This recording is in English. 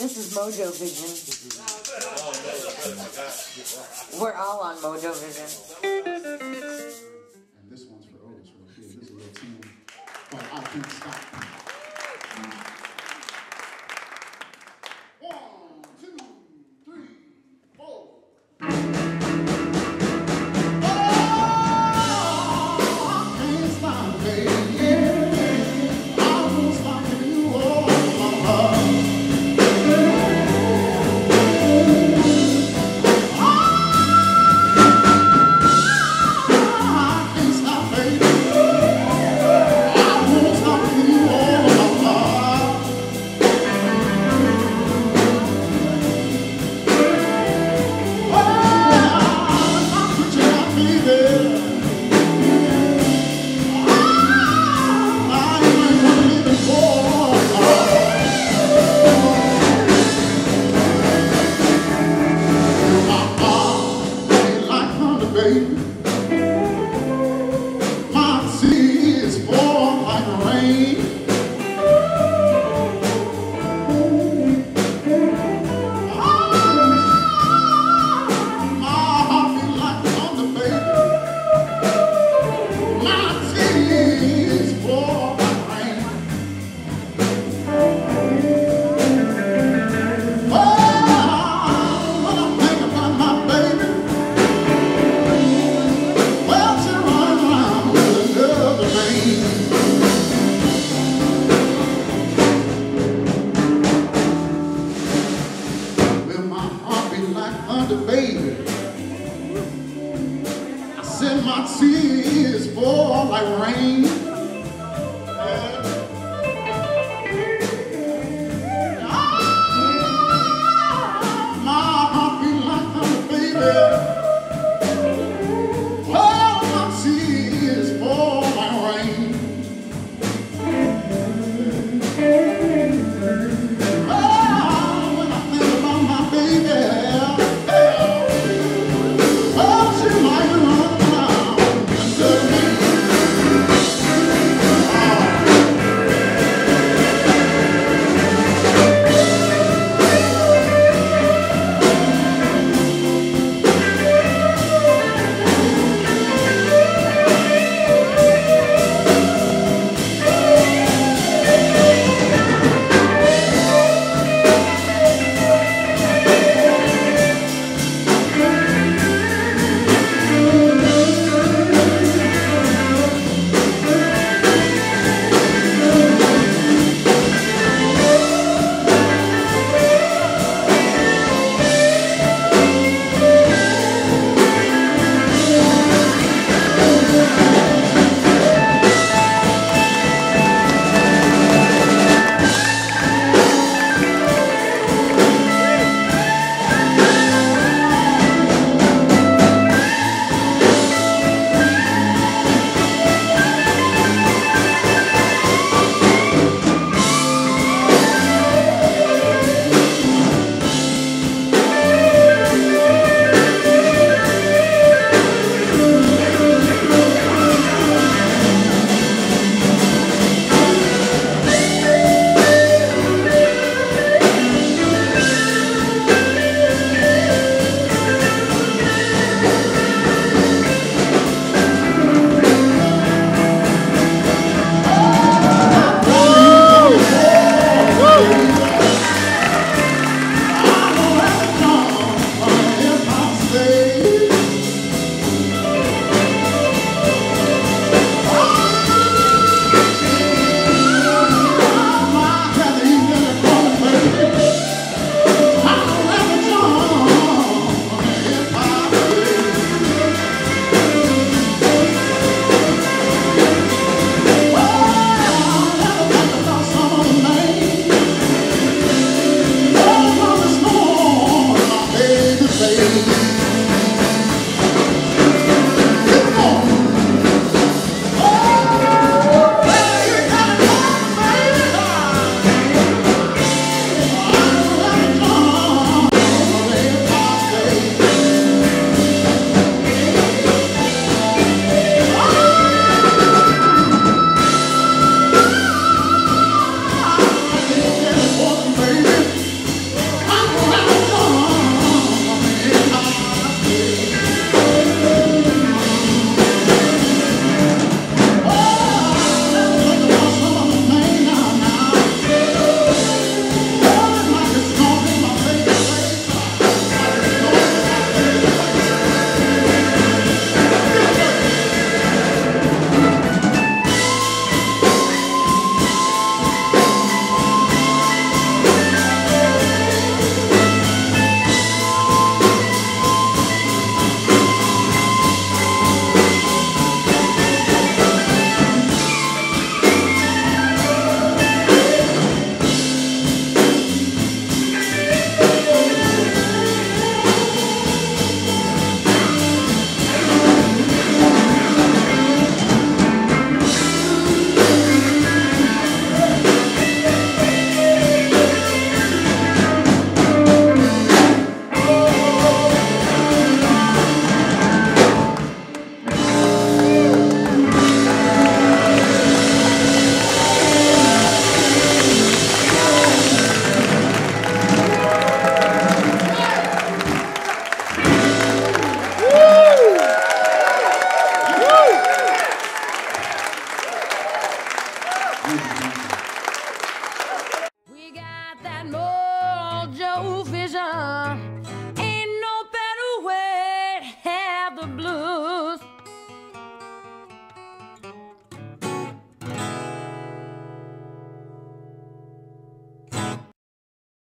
This is MoeJoeVision. We're all on MoeJoeVision. And this one's for Otis right here. This is a little team. But I can't stop. 1, 2, 3, 4. My sea is born like rain. Baby, I said my tears fall like rain.